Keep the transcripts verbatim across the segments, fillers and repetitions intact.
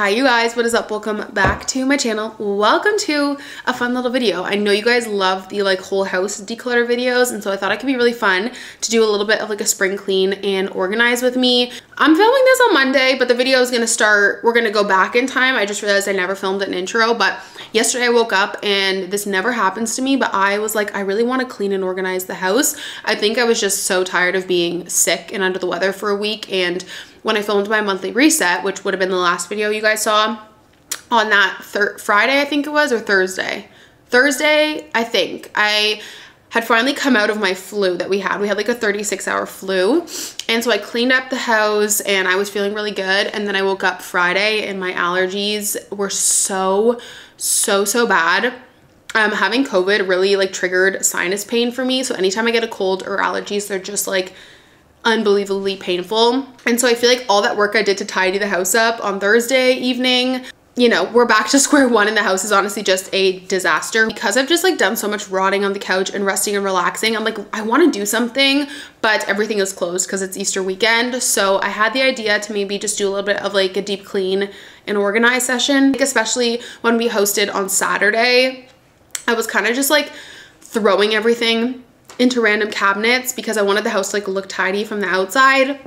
Hi you guys, what is up? Welcome back to my channel. Welcome to a fun little video. I know you guys love the like whole house declutter videos, and so I thought it could be really fun to do a little bit of like a spring clean and organize with me. I'm filming this on Monday, but the video is gonna start, we're gonna go back in time. I just realized I never filmed an intro, but yesterday I woke up, and this never happens to me, but I was like, I really wanna clean and organize the house. I think I was just so tired of being sick and under the weather for a week, and when I filmed my monthly reset, which would have been the last video you guys saw on that Friday, I think it was, or Thursday. Thursday, I think. I had finally come out of my flu that we had. We had like a thirty-six hour flu. And so I cleaned up the house and I was feeling really good. And then I woke up Friday and my allergies were so, so, so bad. Um, having COVID really like triggered sinus pain for me. So anytime I get a cold or allergies, they're just like unbelievably painful. And so I feel like all that work I did to tidy the house up on Thursday evening, you know, we're back to square one, and the house is honestly just a disaster because I've just like done so much rotting on the couch and resting and relaxing. I'm like, I want to do something, but everything is closed because it's Easter weekend. So I had the idea to maybe just do a little bit of like a deep clean and organize session, like especially when we hosted on Saturday. I was kind of just like throwing everything into random cabinets because I wanted the house to like look tidy from the outside.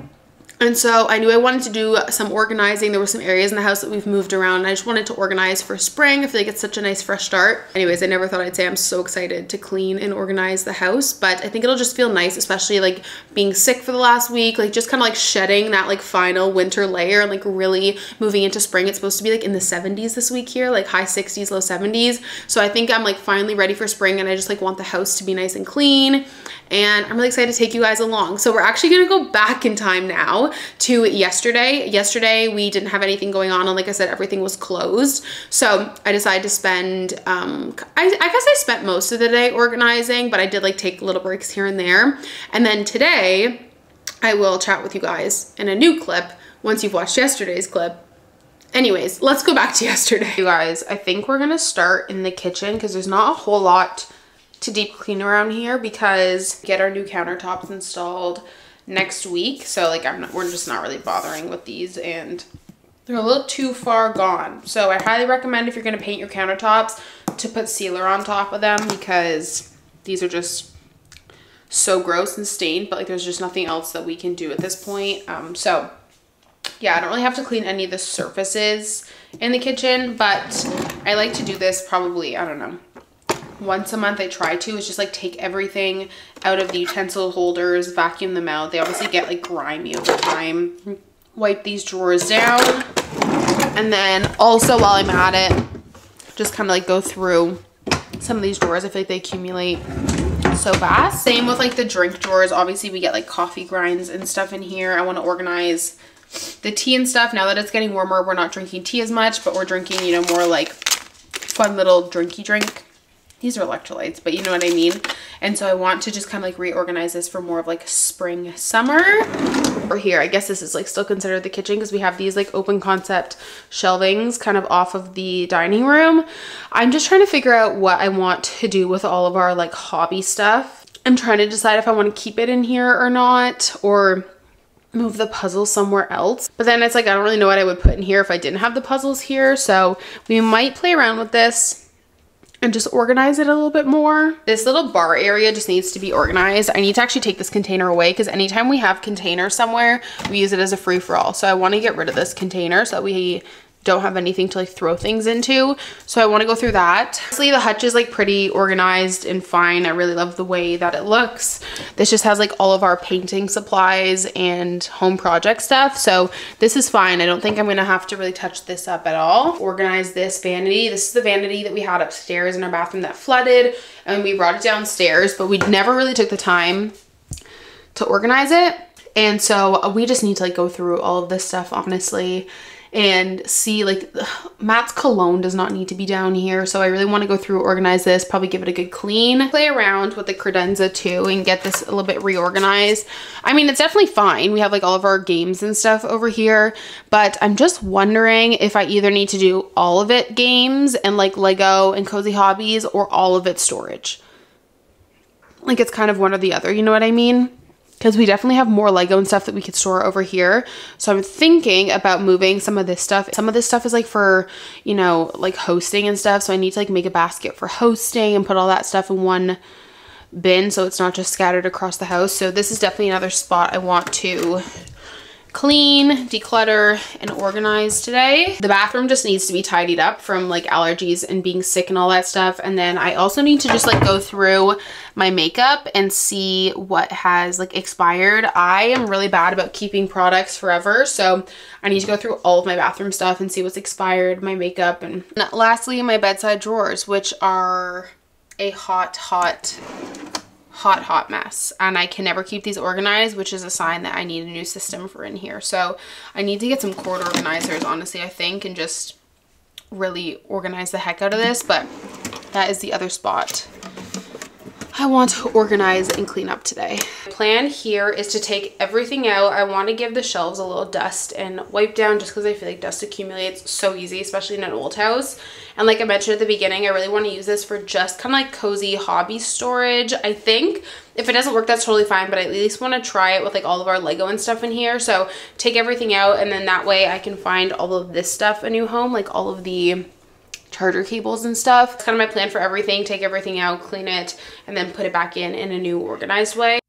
And so I knew I wanted to do some organizing. There were some areas in the house that we've moved around, and I just wanted to organize for spring. I feel like it's such a nice fresh start. Anyways, I never thought I'd say I'm so excited to clean and organize the house, but I think it'll just feel nice, especially like being sick for the last week, like just kind of like shedding that like final winter layer and like really moving into spring. It's supposed to be like in the seventies this week here, like high sixties, low seventies. So I think I'm like finally ready for spring, and I just like want the house to be nice and clean. And I'm really excited to take you guys along. So we're actually gonna go back in time now to yesterday. Yesterday, we didn't have anything going on, and like I said, everything was closed. So I decided to spend, um, I, I guess I spent most of the day organizing, but I did like take little breaks here and there. And then today, I will chat with you guys in a new clip once you've watched yesterday's clip. Anyways, let's go back to yesterday. You guys, I think we're gonna start in the kitchen because there's not a whole lot to deep clean around here because we get our new countertops installed next week. So like I'm not, we're just not really bothering with these, and they're a little too far gone. So I highly recommend if you're gonna paint your countertops to put sealer on top of them because these are just so gross and stained, but like there's just nothing else that we can do at this point. Um, so yeah, I don't really have to clean any of the surfaces in the kitchen, but I like to do this probably, I don't know, once a month. I try to is just like take everything out of the utensil holders, vacuum them out. They obviously get like grimy over time. Wipe these drawers down, and then also while I'm at it, just kind of like go through some of these drawers. I feel like they accumulate so fast. Same with like the drink drawers. Obviously we get like coffee grinds and stuff in here. I want to organize the tea and stuff. Now that it's getting warmer, we're not drinking tea as much, but we're drinking, you know, more like fun little drinky drink. These are electrolytes, but you know what I mean. And so I want to just kind of like reorganize this for more of like spring, summer. Or here, I guess this is like still considered the kitchen because we have these like open concept shelvings kind of off of the dining room. I'm just trying to figure out what I want to do with all of our like hobby stuff. I'm trying to decide if I want to keep it in here or not, or move the puzzle somewhere else. But then it's like, I don't really know what I would put in here if I didn't have the puzzles here. So we might play around with this and just organize it a little bit more. This little bar area just needs to be organized. I need to actually take this container away because anytime we have containers somewhere, we use it as a free-for-all. So I want to get rid of this container so that we don't have anything to like throw things into. So I want to go through that. Honestly, the hutch is like pretty organized and fine. I really love the way that it looks. This just has like all of our painting supplies and home project stuff. So this is fine. I don't think I'm gonna have to really touch this up at all. Organize this vanity. This is the vanity that we had upstairs in our bathroom that flooded, and we brought it downstairs, but we never really took the time to organize it. And so we just need to like go through all of this stuff, honestly, and see like ugh, Matt's cologne does not need to be down here. So I really want to go through, organize this, probably give it a good clean, play around with the credenza too and get this a little bit reorganized. I mean, it's definitely fine. We have like all of our games and stuff over here, but I'm just wondering if I either need to do all of it games and like Lego and cozy hobbies, or all of it storage. Like it's kind of one or the other, you know what I mean? because we definitely have more Lego and stuff that we could store over here. So I'm thinking about moving some of this stuff. Some of this stuff is like for, you know, like hosting and stuff. So I need to like make a basket for hosting and put all that stuff in one bin so it's not just scattered across the house. So this is definitely another spot I want to clean, declutter, and organize today. The bathroom just needs to be tidied up from like allergies and being sick and all that stuff. And then I also need to just like go through my makeup and see what has like expired. I am really bad about keeping products forever, so I need to go through all of my bathroom stuff and see what's expired, my makeup, and, and lastly my bedside drawers, which are a hot, hot hot hot mess, and I can never keep these organized, which is a sign that I need a new system for in here. So I need to get some cord organizers, honestly, I think, and just really organize the heck out of this. But that is the other spot I want to organize and clean up today. The plan here is to take everything out. I want to give the shelves a little dust and wipe down, just because I feel like dust accumulates so easy, especially in an old house. And like I mentioned at the beginning, I really want to use this for just kind of like cozy hobby storage, I think. If it doesn't work, that's totally fine, but I at least want to try it with like all of our Lego and stuff in here. So take everything out, and then that way I can find all of this stuff a new home, like all of the charger cables and stuff. It's kind of my plan for everything. Take everything out, clean it, and then put it back in in a new organized way.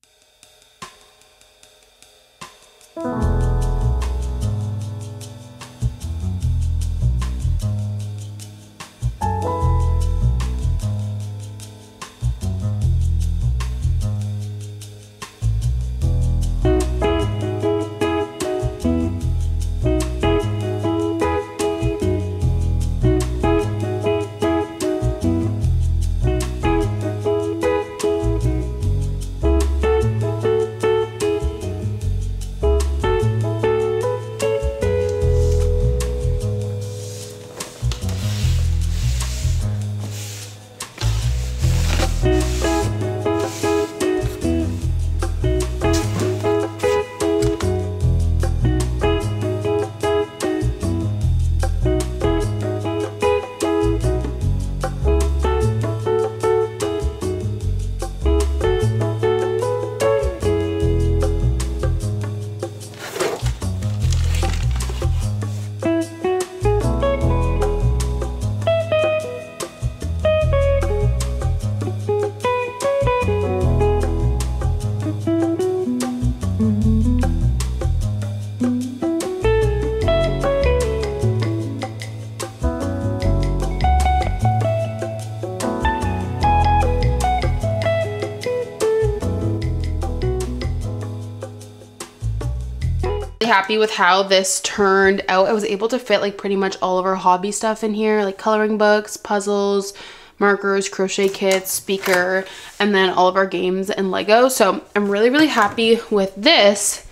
Happy with how this turned out. I was able to fit like pretty much all of our hobby stuff in here, like coloring books, puzzles, markers, crochet kits, speaker, and then all of our games and Lego. So I'm really really happy with this,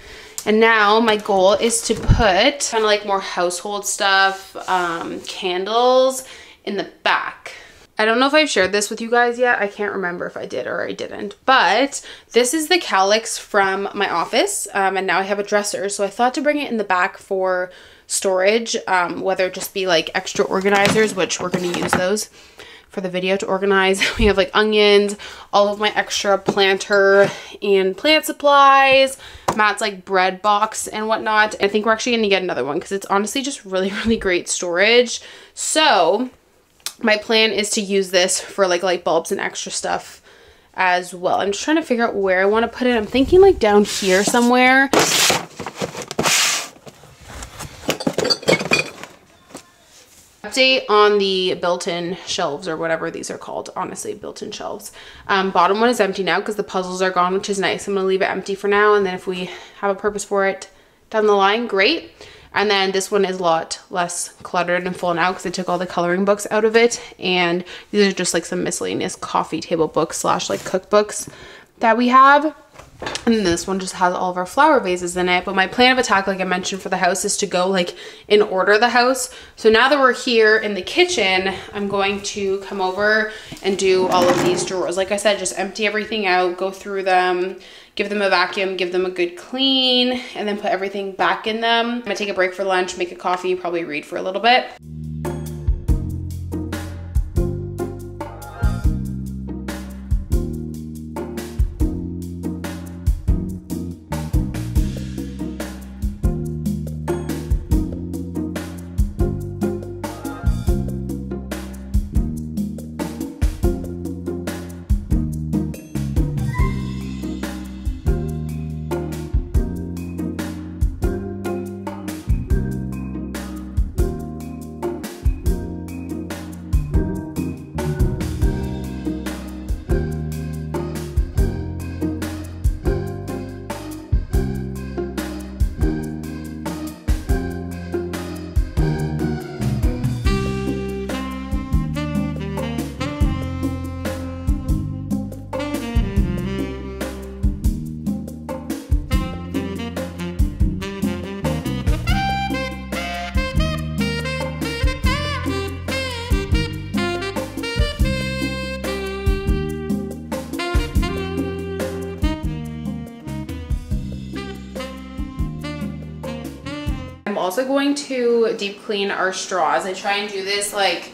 and now my goal is to put kind of like more household stuff, um, candles in the back. I don't know if I've shared this with you guys yet. I can't remember if I did or I didn't, but this is the calyx from my office, um, and now I have a dresser, so I thought to bring it in the back for storage, um, whether it just be like extra organizers, which we're going to use those for the video to organize. We have like onions, all of my extra planter and plant supplies, Matt's like bread box and whatnot. I think we're actually going to get another one because it's honestly just really, really great storage. So my plan is to use this for like light bulbs and extra stuff as well. I'm just trying to figure out where I want to put it. I'm thinking like down here somewhere. Update on the built-in shelves, or whatever these are called, honestly, built-in shelves. Um, bottom one is empty now because the puzzles are gone, which is nice. I'm going to leave it empty for now, and then if we have a purpose for it down the line, great. And then this one is a lot less cluttered and full now because I took all the coloring books out of it. And these are just like some miscellaneous coffee table books slash like cookbooks that we have. And then this one just has all of our flower vases in it. But my plan of attack, like I mentioned, for the house is to go like in order the house. So now that we're here in the kitchen, I'm going to come over and do all of these drawers. Like I said, just empty everything out, go through them, give them a vacuum, give them a good clean, and then put everything back in them. I'm gonna take a break for lunch, make a coffee, probably read for a little bit. also going to deep clean our straws. I try and do this like,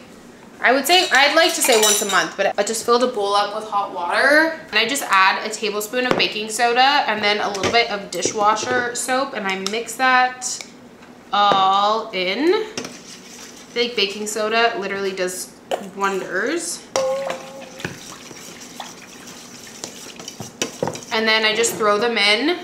I would say, I'd like to say once a month, but I just filled a bowl up with hot water and I just add a tablespoon of baking soda and then a little bit of dishwasher soap, and I mix that all in. I feel like baking soda literally does wonders. And then I just throw them in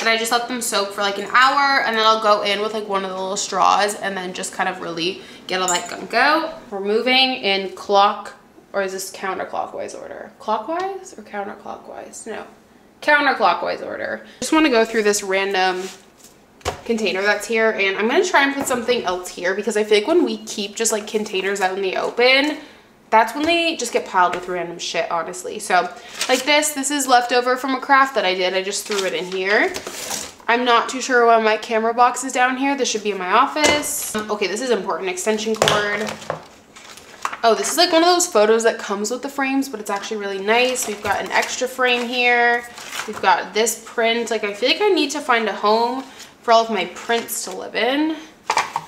and I just let them soak for like an hour, and then I'll go in with like one of the little straws and then just kind of really get all that gunk out. We're moving in clock, or is this counterclockwise order? Clockwise or counterclockwise? No, counterclockwise order. Just want to go through this random container that's here, and I'm gonna try and put something else here because I feel like when we keep just like containers out in the open, that's when they just get piled with random shit, honestly. So like this, this is leftover from a craft that I did. I just threw it in here. I'm not too sure why my camera box is down here. This should be in my office. Okay, this is important, extension cord. Oh, this is like one of those photos that comes with the frames, but it's actually really nice. We've got an extra frame here. We've got this print. Like I feel like I need to find a home for all of my prints to live in.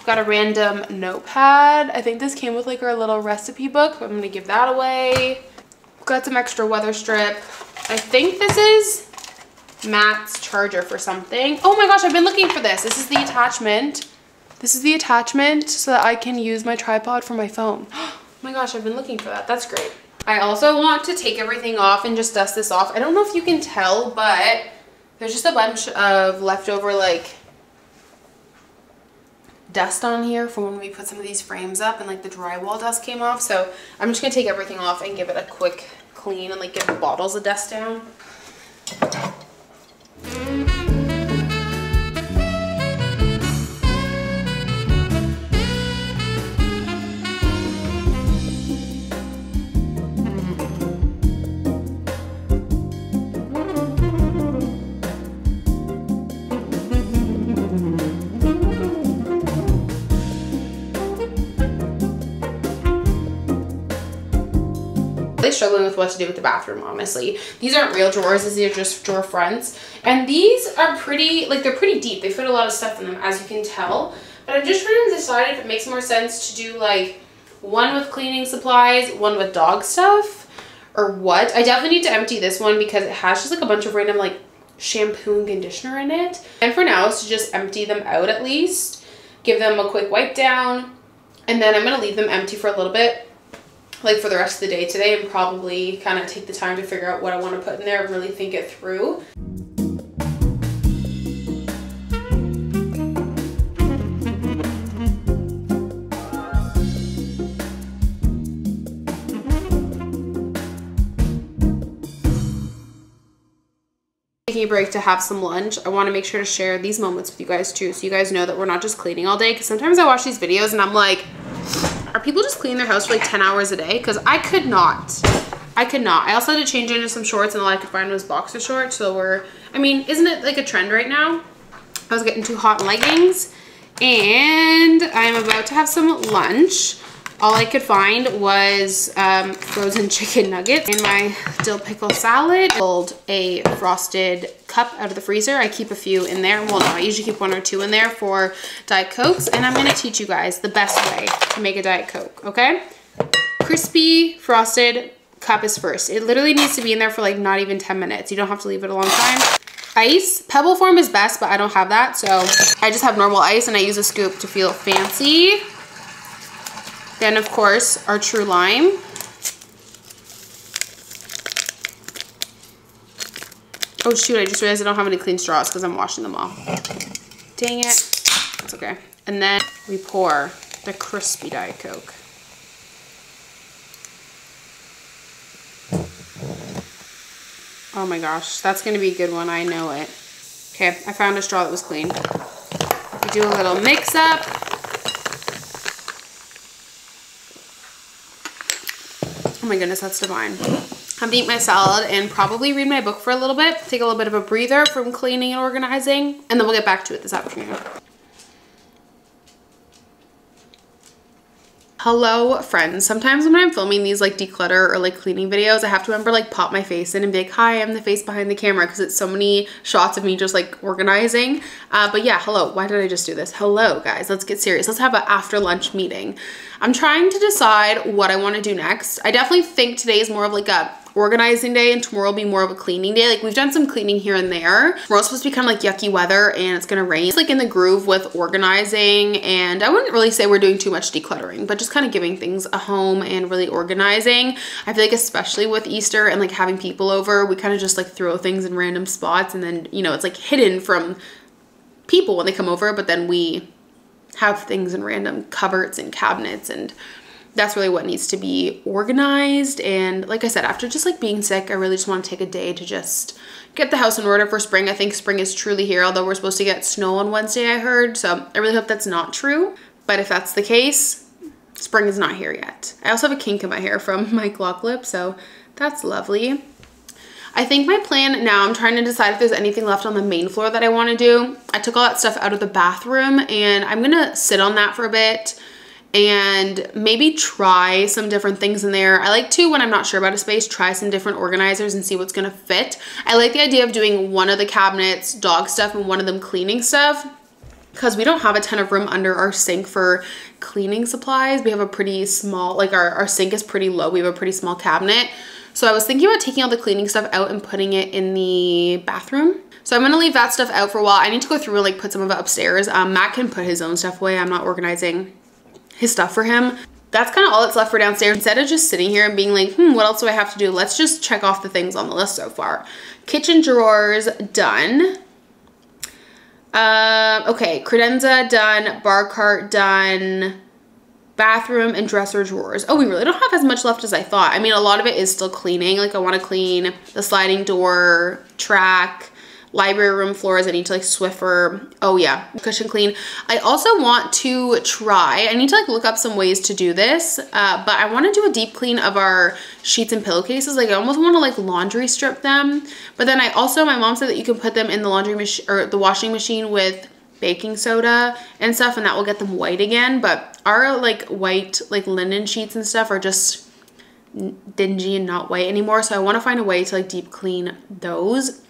Got a random notepad. I think this came with like our little recipe book. I'm gonna give that away. Got some extra weather strip. I think this is Matt's charger for something. Oh my gosh, I've been looking for this. This is the attachment. This is the attachment so that I can use my tripod for my phone. Oh my gosh, I've been looking for that. That's great. I also want to take everything off and just dust this off. I don't know if you can tell, but there's just a bunch of leftover like dust on here from when we put some of these frames up and like the drywall dust came off, so I'm just gonna take everything off and give it a quick clean and like give the bottles of dust down. Struggling with what to do with the bathroom, honestly. These aren't real drawers, these are just drawer fronts, and these are pretty, like they're pretty deep, they fit a lot of stuff in them as you can tell, but I'm just trying to decide if it makes more sense to do like one with cleaning supplies, one with dog stuff, or what. I definitely need to empty this one because it has just like a bunch of random like shampoo and conditioner in it, and for now it's to just empty them out, at least give them a quick wipe down, and then I'm gonna leave them empty for a little bit, like for the rest of the day today, and probably kind of take the time to figure out what I want to put in there and really think it through. Taking a break to have some lunch. I want to make sure to share these moments with you guys too, so you guys know that we're not just cleaning all day, because sometimes I watch these videos and I'm like, are people just cleaning their house for like ten hours a day? Because I could not. I could not. I also had to change into some shorts, and all I could find was boxer shorts. So we're, I mean, isn't it like a trend right now? I was getting too hot in leggings, and I'm about to have some lunch. All I could find was um, frozen chicken nuggets and my dill pickle salad. I pulled a frosted cup out of the freezer. I keep a few in there. Well, no, I usually keep one or two in there for Diet Cokes. And I'm gonna teach you guys the best way to make a Diet Coke, okay? Crispy frosted cup is first. It literally needs to be in there for like not even ten minutes. You don't have to leave it a long time. Ice, pebble form is best, but I don't have that. So I just have normal ice, and I use a scoop to feel fancy. Then, of course, our true lime. Oh, shoot, I just realized I don't have any clean straws because I'm washing them all. Dang it. It's okay. And then we pour the crispy Diet Coke. Oh my gosh, that's going to be a good one. I know it. Okay, I found a straw that was clean. We do a little mix-up. Oh my goodness, that's divine. I'm gonna eat my salad and probably read my book for a little bit, take a little bit of a breather from cleaning and organizing, and then we'll get back to it this afternoon. Hello friends. Sometimes when I'm filming these like declutter or like cleaning videos, I have to remember like pop my face in and be like, hi, I'm the face behind the camera, because it's so many shots of me just like organizing. Uh, but yeah, hello. Why did I just do this? Hello guys, let's get serious. Let's have an after lunch meeting. I'm trying to decide what I want to do next. I definitely think today is more of like a organizing day and tomorrow will be more of a cleaning day. Like we've done some cleaning here and there. Tomorrow's supposed to be kind of like yucky weather and it's gonna rain. It's like in the groove with organizing, and I wouldn't really say we're doing too much decluttering, but just kind of giving things a home and really organizing. I feel like especially with Easter and like having people over, we kind of just like throw things in random spots, and then, you know, it's like hidden from people when they come over, but then we have things in random cupboards and cabinets, and that's really what needs to be organized. And like I said, after just like being sick, I really just want to take a day to just get the house in order for spring. I think spring is truly here, although we're supposed to get snow on Wednesday, I heard. So I really hope that's not true. But if that's the case, spring is not here yet. I also have a kink in my hair from my Glock lip, so that's lovely. I think my plan now, I'm trying to decide if there's anything left on the main floor that I want to do. I took all that stuff out of the bathroom and I'm going to sit on that for a bit and maybe try some different things in there. I like to, when I'm not sure about a space, try some different organizers and see what's gonna fit. I like the idea of doing one of the cabinets dog stuff and one of them cleaning stuff, because we don't have a ton of room under our sink for cleaning supplies. We have a pretty small, like our, our sink is pretty low. We have a pretty small cabinet. So I was thinking about taking all the cleaning stuff out and putting it in the bathroom. So I'm gonna leave that stuff out for a while. I need to go through and like put some of it upstairs. Um, Matt can put his own stuff away. I'm not organizing his stuff for him. That's kind of all that's left for downstairs. Instead of just sitting here and being like, hmm, what else do I have to do? Let's just check off the things on the list so far. Kitchen drawers, done. Uh, okay, credenza, done. Bar cart, done. Bathroom and dresser drawers. Oh, we really don't have as much left as I thought. I mean, a lot of it is still cleaning. Like I want to clean the sliding door, track, library room floors. I need to like Swiffer. Oh yeah, cushion clean. I also want to try, I need to like look up some ways to do this, uh, but I want to do a deep clean of our sheets and pillowcases. Like I almost want to like laundry strip them, but then I also, my mom said that you can put them in the laundry machine or the washing machine with baking soda and stuff, and that will get them white again. But our like white like linen sheets and stuff are just dingy and not white anymore. So I want to find a way to like deep clean those.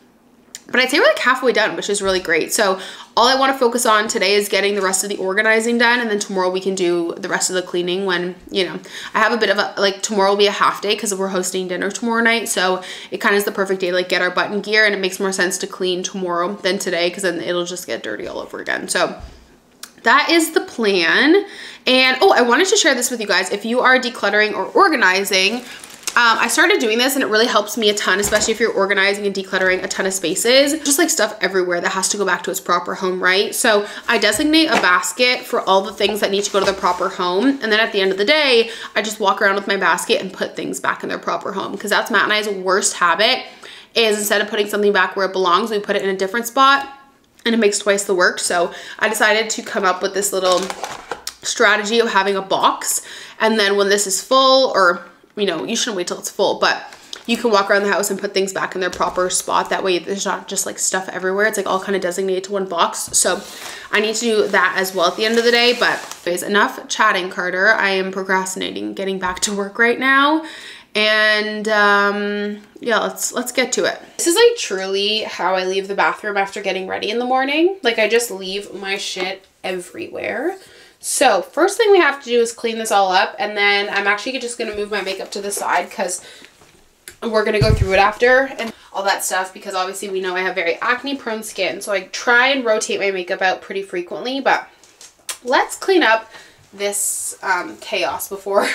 But I'd say we're like halfway done, which is really great. So all I want to focus on today is getting the rest of the organizing done. And then tomorrow we can do the rest of the cleaning when, you know, I have a bit of a, like tomorrow will be a half day because we're hosting dinner tomorrow night. So it kind of is the perfect day to like get our butt in gear, and it makes more sense to clean tomorrow than today because then it'll just get dirty all over again. So that is the plan. And oh, I wanted to share this with you guys. If you are decluttering or organizing, Um, I started doing this and it really helps me a ton, especially if you're organizing and decluttering a ton of spaces. Just like stuff everywhere that has to go back to its proper home, right? So I designate a basket for all the things that need to go to the proper home. And then at the end of the day, I just walk around with my basket and put things back in their proper home, because that's Matt and I's worst habit, is instead of putting something back where it belongs, we put it in a different spot and it makes twice the work. So I decided to come up with this little strategy of having a box. And then when this is full, or you know, you shouldn't wait till it's full, but you can walk around the house and put things back in their proper spot. That way there's not just like stuff everywhere. It's like all kind of designated to one box. So I need to do that as well at the end of the day. But anyways, enough chatting, Carter. I am procrastinating getting back to work right now. And um, yeah, let's let's get to it. This is like truly how I leave the bathroom after getting ready in the morning. Like I just leave my shit everywhere. So first thing we have to do is clean this all up, and then I'm actually just going to move my makeup to the side because we're going to go through it after and all that stuff, because obviously we know I have very acne prone skin, so I try and rotate my makeup out pretty frequently. But let's clean up this um, chaos before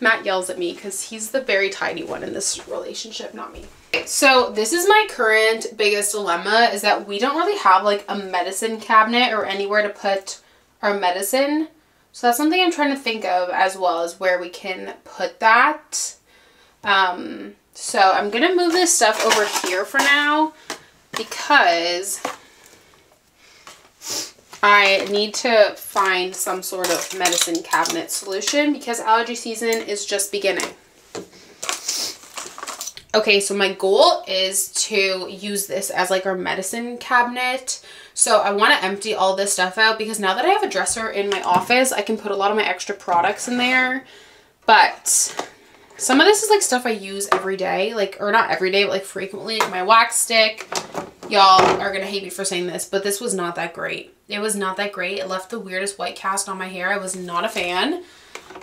Matt yells at me, because he's the very tidy one in this relationship, not me. Okay, so this is my current biggest dilemma, is that we don't really have like a medicine cabinet or anywhere to put our medicine. So that's something I'm trying to think of as well, as where we can put that. Um, so I'm gonna move this stuff over here for now because I need to find some sort of medicine cabinet solution because allergy season is just beginning. Okay, so my goal is to use this as like our medicine cabinet. So I want to empty all this stuff out because now that I have a dresser in my office, I can put a lot of my extra products in there. But some of this is like stuff I use every day, like, or not every day, but like frequently, like my wax stick. Y'all are going to hate me for saying this, but this was not that great. It was not that great. It left the weirdest white cast on my hair. I was not a fan.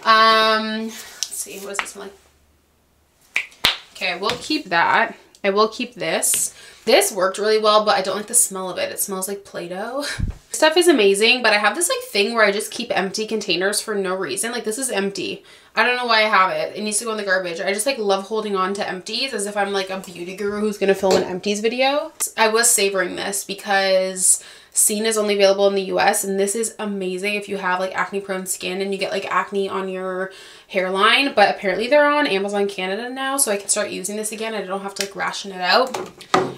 Um, let's see, what does this smell like? Okay, I will keep that. I will keep this. This worked really well, but I don't like the smell of it. It smells like Play-Doh. Stuff is amazing, but I have this like thing where I just keep empty containers for no reason. Like, this is empty. I don't know why I have it. It needs to go in the garbage. I just like love holding on to empties as if I'm like a beauty guru who's gonna film an empties video. I was savoring this because Scene is only available in the U S and this is amazing if you have like acne prone skin and you get like acne on your hairline, but apparently they're on Amazon Canada now, so I can start using this again. I don't have to like ration it out.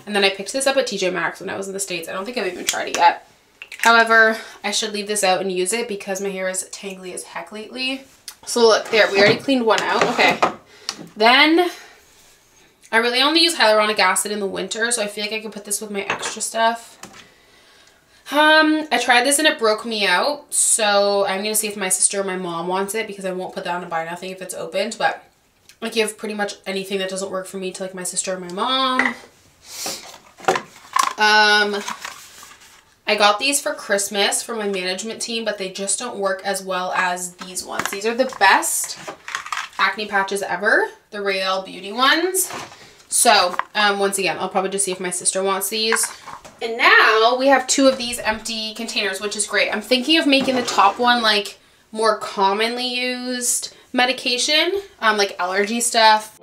And then I picked this up at T J Maxx when I was in the States. I don't think I've even tried it yet. However, I should leave this out and use it because my hair is tangly as heck lately. So look there, we already cleaned one out. Okay, then I really only use hyaluronic acid in the winter, so I feel like I could put this with my extra stuff. Um, I tried this and it broke me out, so I'm going to see if my sister or my mom wants it because I won't put that on a buy nothing if it's opened, but I give pretty much anything that doesn't work for me to like my sister or my mom. Um, I got these for Christmas from my management team, but they just don't work as well as these ones. These are the best acne patches ever, the Rayl Beauty ones. So, um, once again, I'll probably just see if my sister wants these. And now we have two of these empty containers, which is great. I'm thinking of making the top one like more commonly used medication, um, like allergy stuff.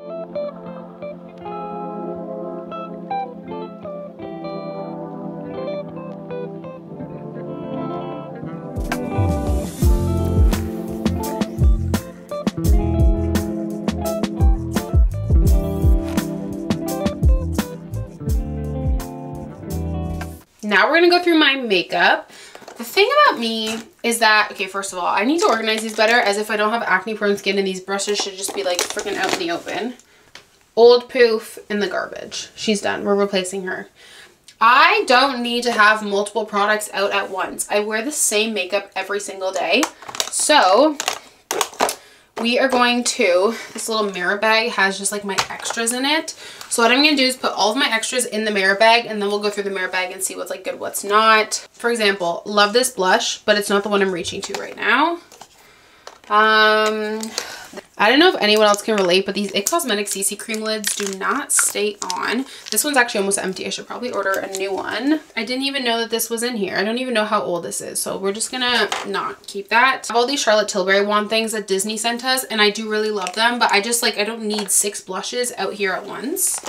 Now we're gonna go through my makeup. The thing about me is that, okay, first of all, I need to organize these better as if I don't have acne prone skin and these brushes should just be like freaking out in the open. Old poof in the garbage. She's done, we're replacing her. I don't need to have multiple products out at once. I wear the same makeup every single day. So we are going to, this little mirror bag has just like my extras in it. So what I'm going to do is put all of my extras in the mirror bag and then we'll go through the mirror bag and see what's like good, what's not. For example, love this blush, but it's not the one I'm reaching to right now. Um, I don't know if anyone else can relate, but these IT Cosmetics C C cream lids do not stay on. This one's actually almost empty. I should probably order a new one. I didn't even know that this was in here. I don't even know how old this is, so we're just gonna not keep that. I have all these Charlotte Tilbury wand things that Disney sent us, and I do really love them, but I just like, I don't need six blushes out here at once.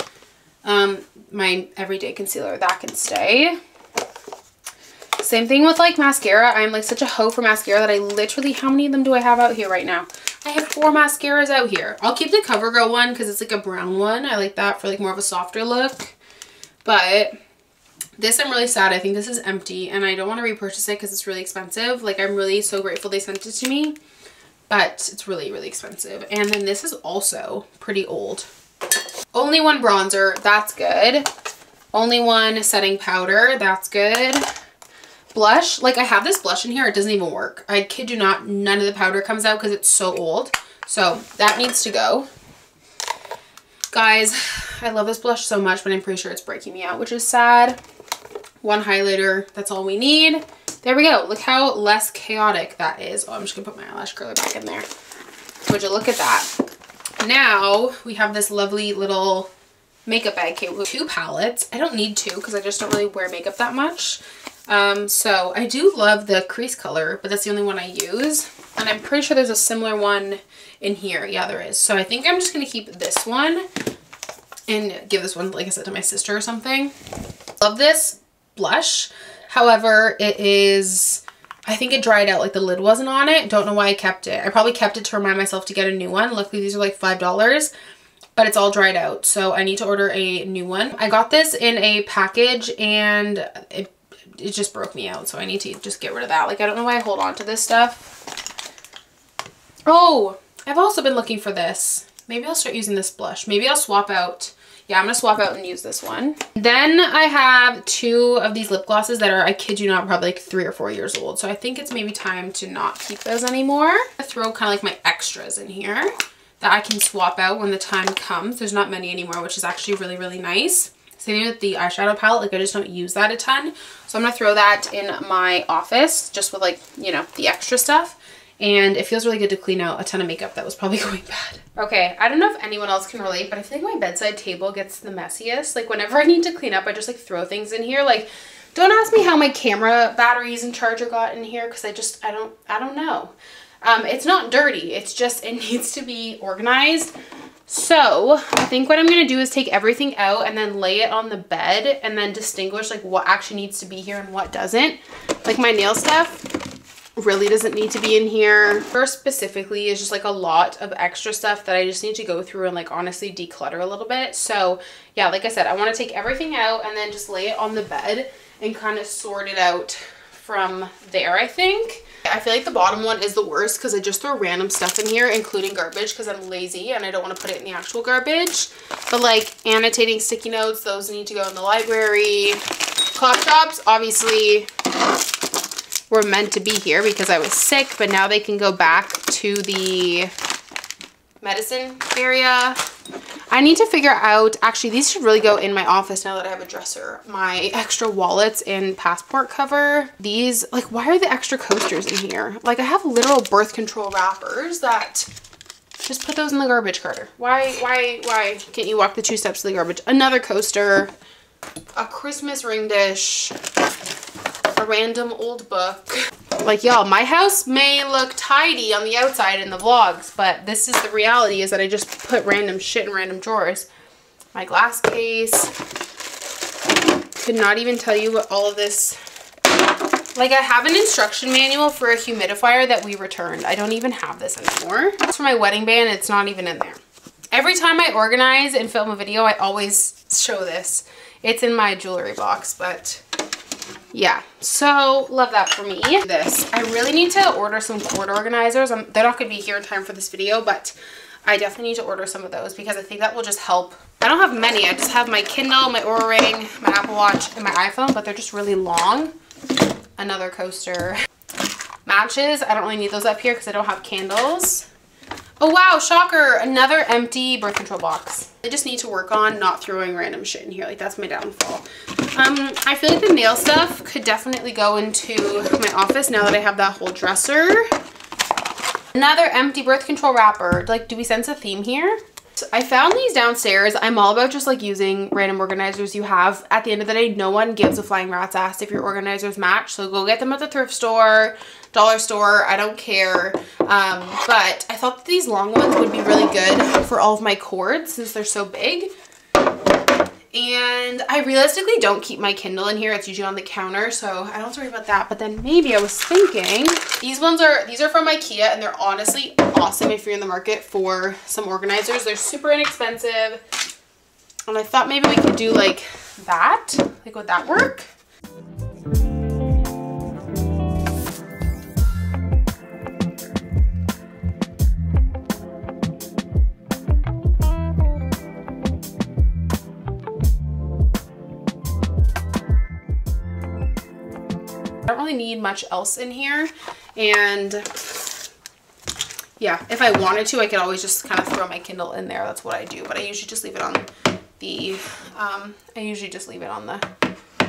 Um, my everyday concealer, that can stay. Same thing with like mascara. I'm like such a hoe for mascara that I literally, how many of them do I have out here right now? I have four mascaras out here. I'll keep the CoverGirl one because it's like a brown one. I like that for like more of a softer look. But this I'm really sad. I think this is empty and I don't want to repurchase it because it's really expensive. Like, I'm really so grateful they sent it to me, but it's really, really expensive. And then this is also pretty old. Only one bronzer, that's good. Only one setting powder, that's good. Blush, like I have this blush in here, it doesn't even work. I kid you not, none of the powder comes out because it's so old. So that needs to go. Guys, I love this blush so much, but I'm pretty sure it's breaking me out, which is sad. One highlighter, that's all we need. There we go. Look how less chaotic that is. Oh, I'm just gonna put my eyelash curler back in there. Would you look at that? Now we have this lovely little makeup bag. Okay, with two palettes. I don't need two because I just don't really wear makeup that much. Um, so I do love the crease color, but that's the only one I use. And I'm pretty sure there's a similar one in here. Yeah, there is. So I think I'm just going to keep this one and give this one, like I said, to my sister or something. Love this blush. However, it is, I think it dried out, like the lid wasn't on it. Don't know why I kept it. I probably kept it to remind myself to get a new one. Luckily, these are like five dollars. But it's all dried out, so I need to order a new one. I got this in a package and it, it just broke me out, so I need to just get rid of that. Like, I don't know why I hold on to this stuff. Oh, I've also been looking for this. Maybe I'll start using this blush. Maybe I'll swap out. yeah, I'm gonna swap out and use this one. Then I have two of these lip glosses that are, I kid you not, probably like three or four years old. So I think it's maybe time to not keep those anymore. I'm gonna throw kind of like my extras in here that I can swap out when the time comes. There's not many anymore, which is actually really, really nice. Same with the eyeshadow palette, like I just don't use that a ton. So I'm gonna throw that in my office just with like, you know, the extra stuff. And it feels really good to clean out a ton of makeup that was probably going bad. Okay, I don't know if anyone else can relate, but I feel like my bedside table gets the messiest. Like whenever I need to clean up, I just like throw things in here. Like, don't ask me how my camera batteries and charger got in here, because I just, I don't, I don't know. Um, it's not dirty, it's just, it needs to be organized. So I think what I'm gonna do is take everything out and then lay it on the bed and then distinguish like what actually needs to be here and what doesn't. Like my nail stuff really doesn't need to be in here. First specifically is just like a lot of extra stuff that I just need to go through and like honestly declutter a little bit. So yeah, like I said, I wanna take everything out and then just lay it on the bed and kind of sort it out from there, I think. I feel like the bottom one is the worst because I just throw random stuff in here, including garbage, because I'm lazy and I don't want to put it in the actual garbage. But like annotating sticky notes, those need to go in the library. Clock tops obviously were meant to be here because I was sick, but now they can go back to the medicine area. I need to figure out, actually these should really go in my office now that I have a dresser. My extra wallets and passport cover. These, like why are the extra coasters in here? Like I have literal birth control wrappers that, just put those in the garbage, Carter. Why, why, why can't you walk the two steps to the garbage? Another coaster, a Christmas ring dish, a random old book. Like y'all, my house may look tidy on the outside in the vlogs, but this is the reality, is that I just put random shit in random drawers. My glass case. Could not even tell you what all of this. Like I have an instruction manual for a humidifier that we returned. I don't even have this anymore. That's for my wedding band. It's not even in there. Every time I organize and film a video, I always show this. It's in my jewelry box, but yeah, so love that for me. This, I really need to order some cord organizers. I'm, they're not gonna be here in time for this video, but I definitely need to order some of those because I think that will just help. I don't have many, I just have my Kindle, my Oura Ring, my Apple Watch, and my iPhone, but they're just really long. Another coaster. Matches, I don't really need those up here because I don't have candles. Oh wow, shocker, another empty birth control box. I just need to work on not throwing random shit in here. Like that's my downfall. Um, I feel like the nail stuff could definitely go into my office now that I have that whole dresser. Another empty birth control wrapper. Like, do we sense a theme here? I found these downstairs. I'm all about just like using random organizers you have. At the end of the day, no one gives a flying rat's ass if your organizers match. So go get them at the thrift store, dollar store, I don't care. Um, but I thought that these long ones would be really good for all of my cords since they're so big. And I realistically don't keep my Kindle in here. It's usually on the counter, so I don't have to worry about that. But then maybe I was thinking, these ones are, these are from IKEA and they're honestly awesome if you're in the market for some organizers. They're super inexpensive. And I thought maybe we could do like that. Like, would that work? Need much else in here, and yeah, if I wanted to I could always just kind of throw my Kindle in there. That's what I do, but I usually just leave it on the um I usually just leave it on the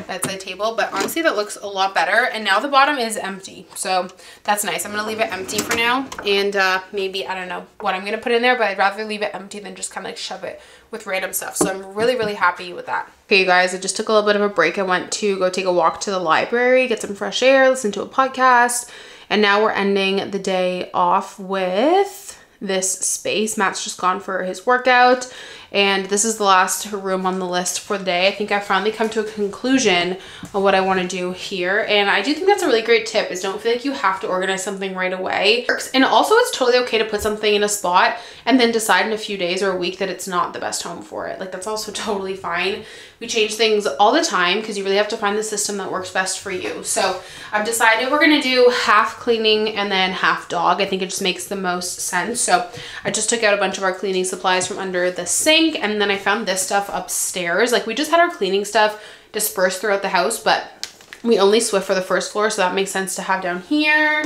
bedside table. But honestly that looks a lot better, and now the bottom is empty, so that's nice. I'm gonna leave it empty for now, and uh maybe I don't know what I'm gonna put in there, but I'd rather leave it empty than just kind of like shove it with random stuff. So I'm really really happy with that. Okay you guys, I just took a little bit of a break. I went to go take a walk to the library, get some fresh air, listen to a podcast, and now we're ending the day off with this space. Matt's just gone for his workout, and this is the last room on the list for the day. I think I finally come to a conclusion on what I want to do here, and I do think that's a really great tip, is don't feel like you have to organize something right away. And also it's totally okay to put something in a spot and then decide in a few days or a week that it's not the best home for it. Like that's also totally fine. We change things all the time because you really have to find the system that works best for you. So I've decided we're gonna do half cleaning and then half dog. I think it just makes the most sense. So So I just took out a bunch of our cleaning supplies from under the sink, and then I found this stuff upstairs. Like, we just had our cleaning stuff dispersed throughout the house, but we only Swift for the first floor, so that makes sense to have down here.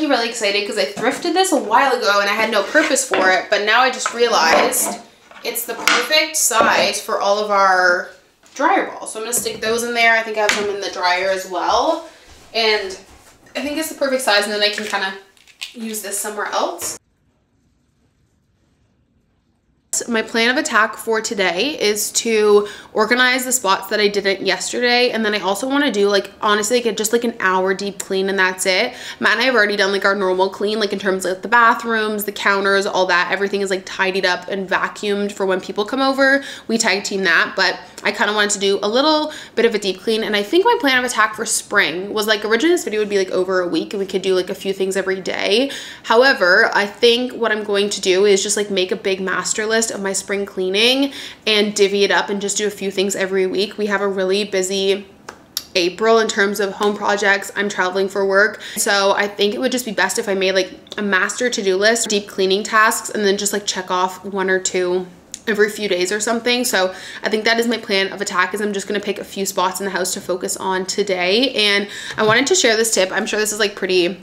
Really excited because I thrifted this a while ago and I had no purpose for it, but now I just realized it's the perfect size for all of our dryer balls. So I'm gonna stick those in there. I think I have some in the dryer as well, and I think it's the perfect size, and then I can kind of use this somewhere else. My plan of attack for today is to organize the spots that I didn't yesterday, and then I also want to do, like, honestly, like, just like an hour deep clean, and that's it. Matt and I have already done like our normal clean, like in terms of like, the bathrooms, the counters, all that. Everything is like tidied up and vacuumed for when people come over. We tag team that, but I kind of wanted to do a little bit of a deep clean. And I think my plan of attack for spring was, like, originally this video would be like over a week and we could do like a few things every day. However, I think what I'm going to do is just like make a big master list of my spring cleaning and divvy it up and just do a few things every week. We have a really busy April in terms of home projects. I'm traveling for work, so I think it would just be best if I made like a master to-do list, deep cleaning tasks, and then just like check off one or two every few days or something. So I think that is my plan of attack, is I'm just gonna pick a few spots in the house to focus on today. And I wanted to share this tip. I'm sure this is like pretty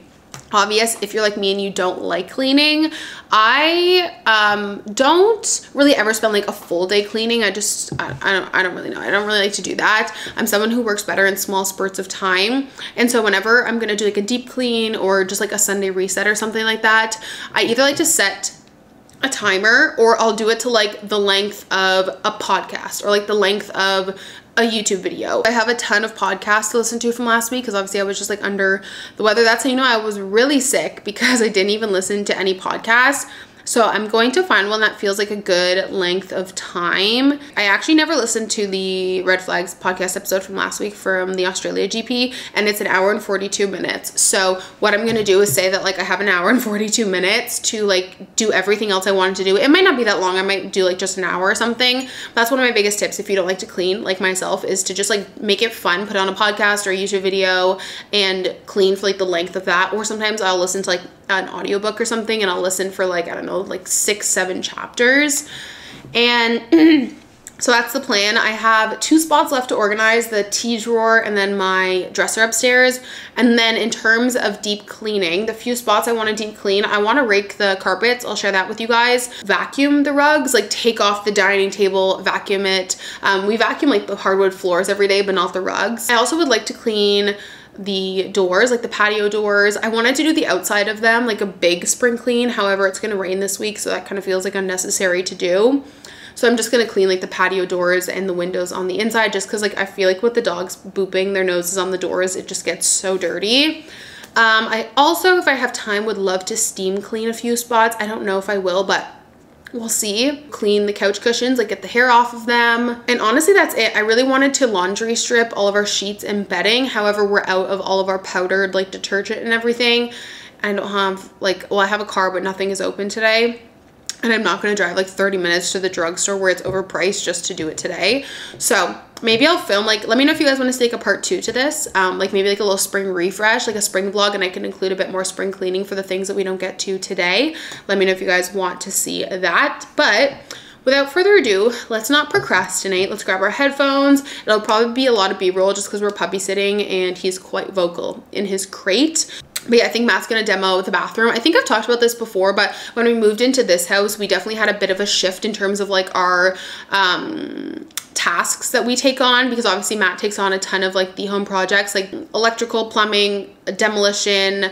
obvious if you're like me and you don't like cleaning. I um don't really ever spend like a full day cleaning. I just I, I don't I don't really know. I don't really like to do that. I'm someone who works better in small spurts of time, and so whenever I'm gonna do like a deep clean or just like a Sunday reset or something like that, I either like to set a timer, or I'll do it to like the length of a podcast or like the length of a YouTube video. I have a ton of podcasts to listen to from last week because obviously I was just like under the weather. That's how you know I was really sick, because I didn't even listen to any podcasts. So I'm going to find one that feels like a good length of time. I actually never listened to the Red Flags podcast episode from last week from the Australia G P, and it's an hour and forty-two minutes. So what I'm gonna do is say that like I have an hour and forty-two minutes to like do everything else I wanted to do. It might not be that long. I might do like just an hour or something. That's one of my biggest tips if you don't like to clean like myself, is to just like make it fun, put on a podcast or a YouTube video and clean for like the length of that. Or sometimes I'll listen to like an audiobook or something, and I'll listen for like, I don't know, like six, seven chapters. And so that's the plan. I have two spots left to organize, the tea drawer and then my dresser upstairs. And then in terms of deep cleaning, the few spots I want to deep clean, I want to rake the carpets. I'll share that with you guys. Vacuum the rugs, like take off the dining table, vacuum it. Um, we vacuum like the hardwood floors every day, but not the rugs. I also would like to clean the doors, like the patio doors. I wanted to do the outside of them, like a big spring clean. However, it's gonna rain this week, so that kind of feels like unnecessary to do. So I'm just gonna clean like the patio doors and the windows on the inside, just cause like I feel like with the dogs booping their noses on the doors, it just gets so dirty. Um, I also, if I have time, would love to steam clean a few spots. I don't know if I will, but we'll see. Clean the couch cushions, like get the hair off of them. And honestly, that's it. I really wanted to laundry strip all of our sheets and bedding. However, we're out of all of our powdered like detergent and everything. I don't have like, well, I have a car, but nothing is open today. And I'm not gonna drive like thirty minutes to the drugstore where it's overpriced just to do it today. So maybe I'll film, like, let me know if you guys want to take a part two to this, um, like maybe like a little spring refresh, like a spring vlog, and I can include a bit more spring cleaning for the things that we don't get to today. Let me know if you guys want to see that. But without further ado, let's not procrastinate. Let's grab our headphones. It'll probably be a lot of B-roll just because we're puppy sitting and he's quite vocal in his crate. But yeah, I think Matt's gonna demo the bathroom. I think I've talked about this before, but when we moved into this house, we definitely had a bit of a shift in terms of like our um, tasks that we take on, because obviously Matt takes on a ton of like the home projects, like electrical, plumbing, demolition,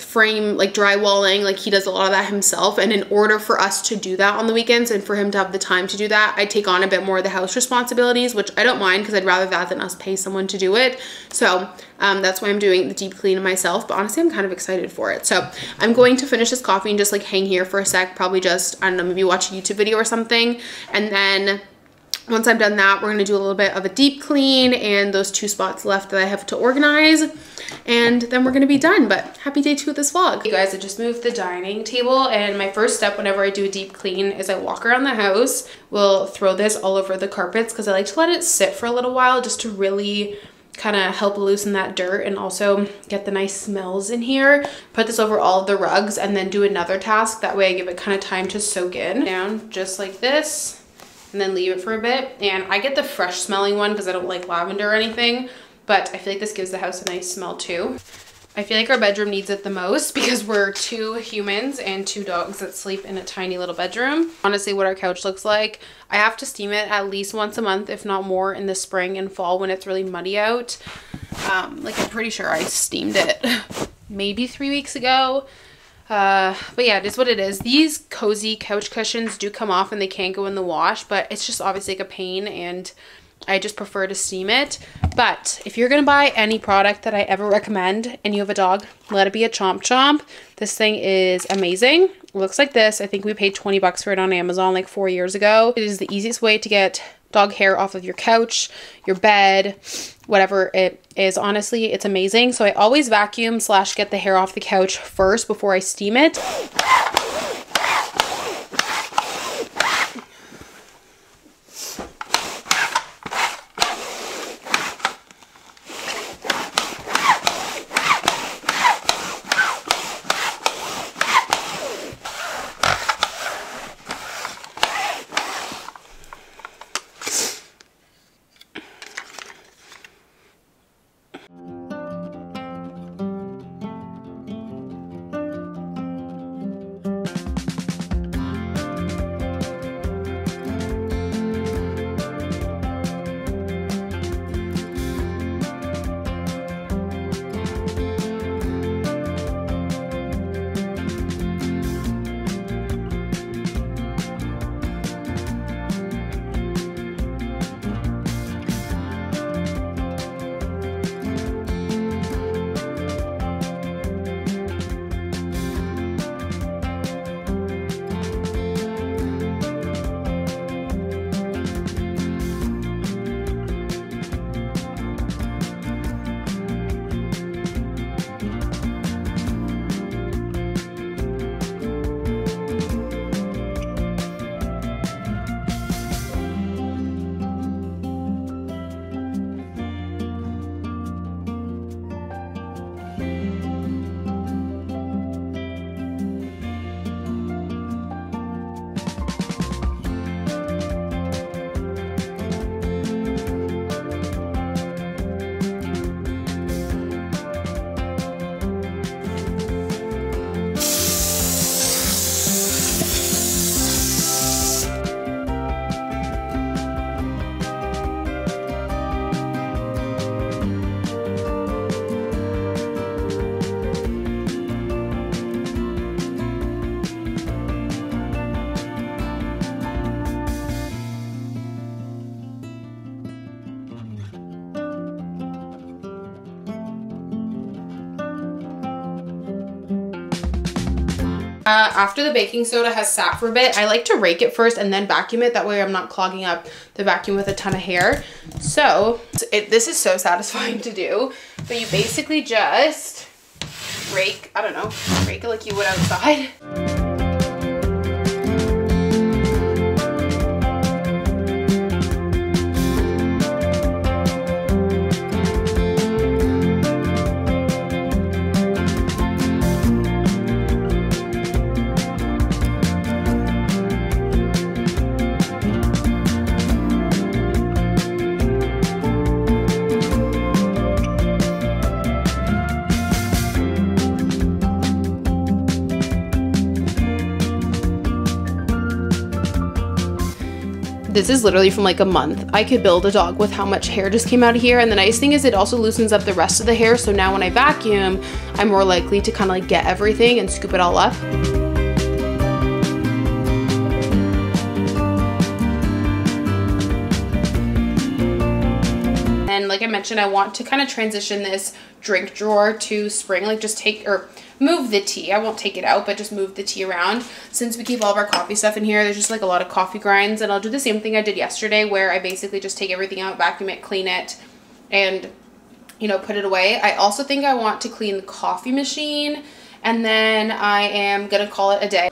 frame, like drywalling, like he does a lot of that himself. And in order for us to do that on the weekends and for him to have the time to do that, I take on a bit more of the house responsibilities, which I don't mind because I'd rather that than us pay someone to do it. So um, that's why I'm doing the deep clean myself, but honestly, I'm kind of excited for it. So I'm going to finish this coffee and just like hang here for a sec, probably just, I don't know, maybe watch a YouTube video or something. And then once I've done that, we're going to do a little bit of a deep clean and those two spots left that I have to organize. And then we're going to be done, but happy day two of this vlog. You guys, I just moved the dining table, and my first step whenever I do a deep clean is I walk around the house. We'll throw this all over the carpets because I like to let it sit for a little while just to really kind of help loosen that dirt and also get the nice smells in here. Put this over all of the rugs and then do another task. That way I give it kind of time to soak in. Down just like this, and then leave it for a bit. And I get the fresh smelling one because I don't like lavender or anything, but I feel like this gives the house a nice smell too. I feel like our bedroom needs it the most because we're two humans and two dogs that sleep in a tiny little bedroom. Honestly, what our couch looks like, I have to steam it at least once a month, if not more, in the spring and fall when it's really muddy out. Um, like, I'm pretty sure I steamed it maybe three weeks ago. Uh, but yeah, it is what it is. These cozy couch cushions do come off and they can't go in the wash, but it's just obviously like a pain and I just prefer to steam it. But if you're going to buy any product that I ever recommend and you have a dog, let it be a Chomp Chomp. This thing is amazing. It looks like this. I think we paid twenty bucks for it on Amazon like four years ago. It is the easiest way to get dog hair off of your couch, your bed, whatever it is. Honestly, it's amazing. So I always vacuum slash get the hair off the couch first before I steam it. Uh, after the baking soda has sat for a bit, I like to rake it first and then vacuum it. That way I'm not clogging up the vacuum with a ton of hair. So it, this is so satisfying to do, but you basically just rake, I don't know, rake it like you would outside. This is literally from like a month. I could build a dog with how much hair just came out of here. And the nice thing is it also loosens up the rest of the hair. So now when I vacuum, I'm more likely to kind of like get everything and scoop it all up. And like I mentioned, I want to kind of transition this drink drawer to spring, like just take or move the tea. I won't take it out, but just move the tea around. Since we keep all of our coffee stuff in here, there's just like a lot of coffee grinds, and I'll do the same thing I did yesterday where I basically just take everything out, vacuum it, clean it, and, you know, put it away. I also think I want to clean the coffee machine, and then I am gonna call it a day.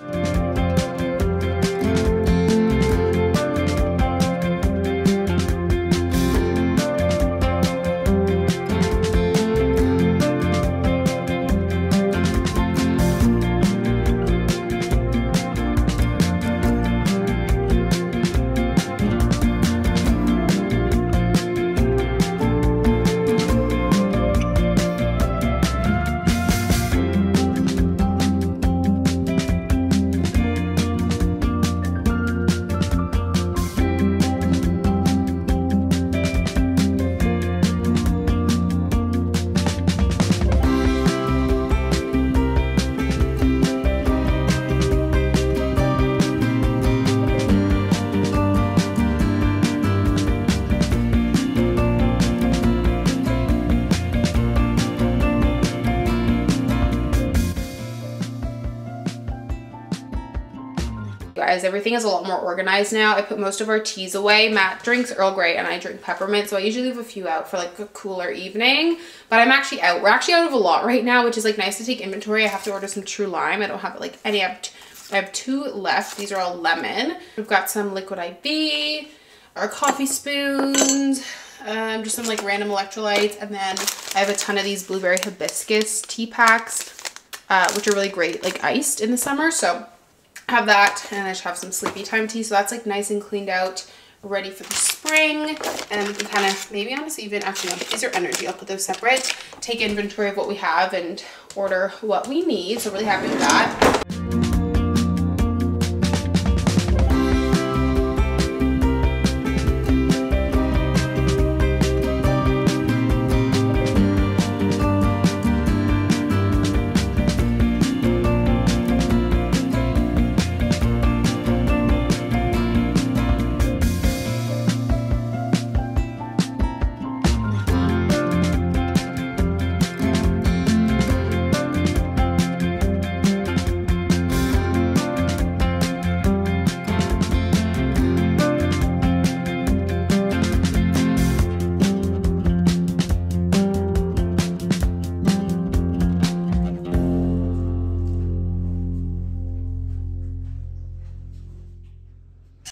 Guys, everything is a lot more organized now. I put most of our teas away. Matt drinks Earl Grey and I drink peppermint, so I usually leave a few out for like a cooler evening, but I'm actually out. We're actually out of a lot right now, which is like nice to take inventory. I have to order some True Lime. I don't have like any. I have, I have two left. These are all lemon. We've got some Liquid I V, our coffee spoons, um, just some like random electrolytes, and then I have a ton of these Blueberry Hibiscus tea packs, uh, which are really great like iced in the summer, so have that, and I just have some Sleepy Time tea, so that's like nice and cleaned out, ready for the spring. And we can kind of maybe honestly even actually these are energy. I'll put those separate, take inventory of what we have and order what we need. So really happy with that.